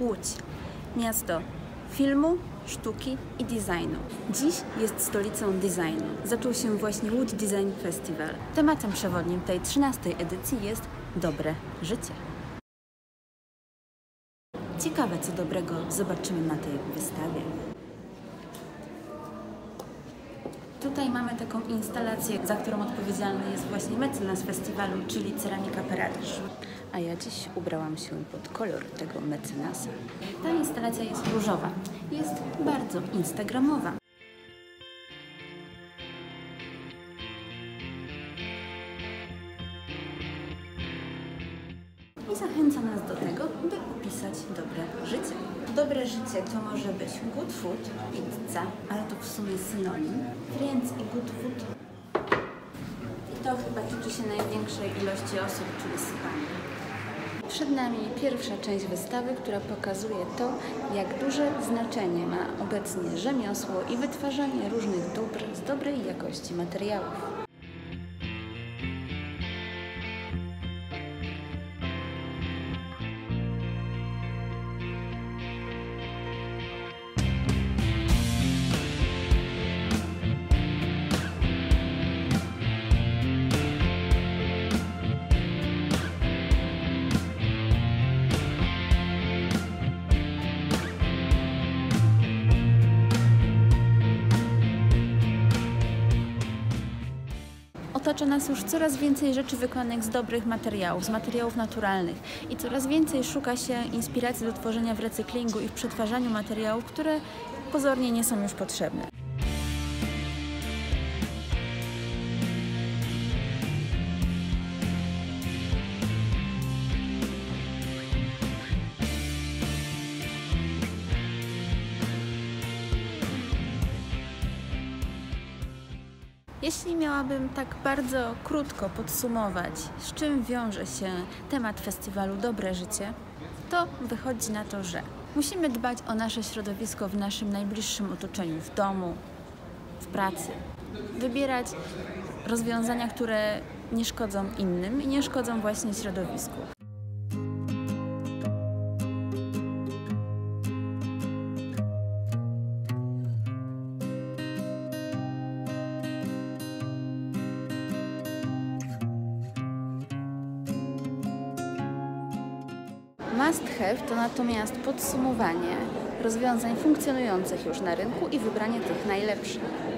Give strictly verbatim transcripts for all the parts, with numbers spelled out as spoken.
Łódź, miasto filmu, sztuki i designu. Dziś jest stolicą designu. Zaczął się właśnie Łódź Design Festival. Tematem przewodnim tej trzynastej edycji jest dobre życie. Ciekawe, co dobrego zobaczymy na tej wystawie. Tutaj mamy taką instalację, za którą odpowiedzialny jest właśnie mecenas festiwalu, czyli Ceramika Paradyż. A ja dziś ubrałam się pod kolor tego mecenasa. Ta instalacja jest różowa, jest bardzo instagramowa. I zachęca nas do tego, by opisać dobre życie. Dobre życie to może być good food, pizza, ale to w sumie synonim. Friends i good food. I to chyba tyczy się największej ilości osób, czyli sypanie. Przed nami pierwsza część wystawy, która pokazuje to, jak duże znaczenie ma obecnie rzemiosło i wytwarzanie różnych dóbr z dobrej jakości materiałów. Otacza nas już coraz więcej rzeczy wykonanych z dobrych materiałów, z materiałów naturalnych i coraz więcej szuka się inspiracji do tworzenia w recyklingu i w przetwarzaniu materiałów, które pozornie nie są już potrzebne. Jeśli miałabym tak bardzo krótko podsumować, z czym wiąże się temat festiwalu Dobre Życie, to wychodzi na to, że musimy dbać o nasze środowisko w naszym najbliższym otoczeniu, w domu, w pracy. Wybierać rozwiązania, które nie szkodzą innym i nie szkodzą właśnie środowisku. Must have to natomiast podsumowanie rozwiązań funkcjonujących już na rynku i wybranie tych najlepszych.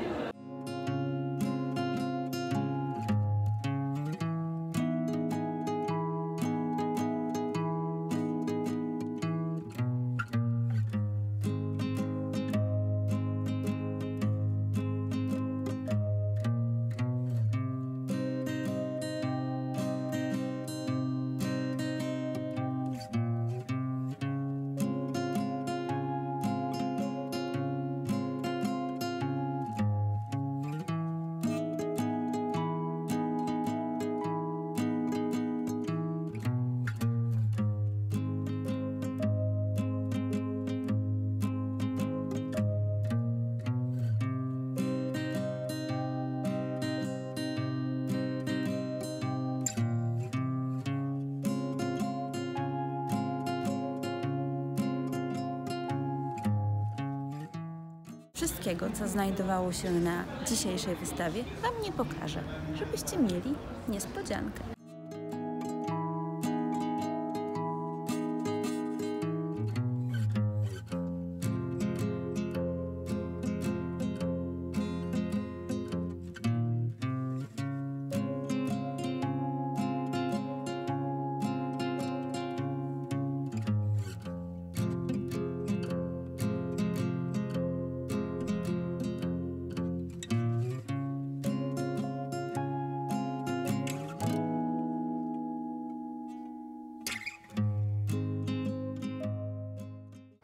Wszystkiego, co znajdowało się na dzisiejszej wystawie, Wam nie pokażę, żebyście mieli niespodziankę.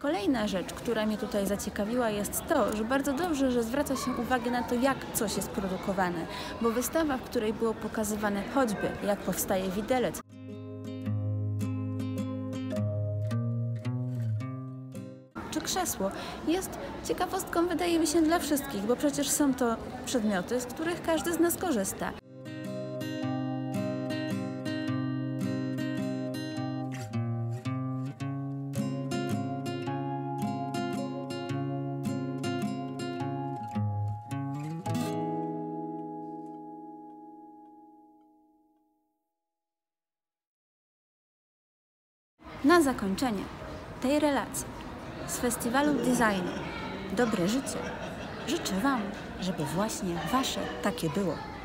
Kolejna rzecz, która mnie tutaj zaciekawiła, jest to, że bardzo dobrze, że zwraca się uwagę na to, jak coś jest produkowane, bo wystawa, w której było pokazywane choćby, jak powstaje widelec, czy krzesło, jest ciekawostką, wydaje mi się, dla wszystkich, bo przecież są to przedmioty, z których każdy z nas korzysta. Na zakończenie tej relacji z Festiwalu Designu Dobre Życie życzę Wam, żeby właśnie Wasze takie było.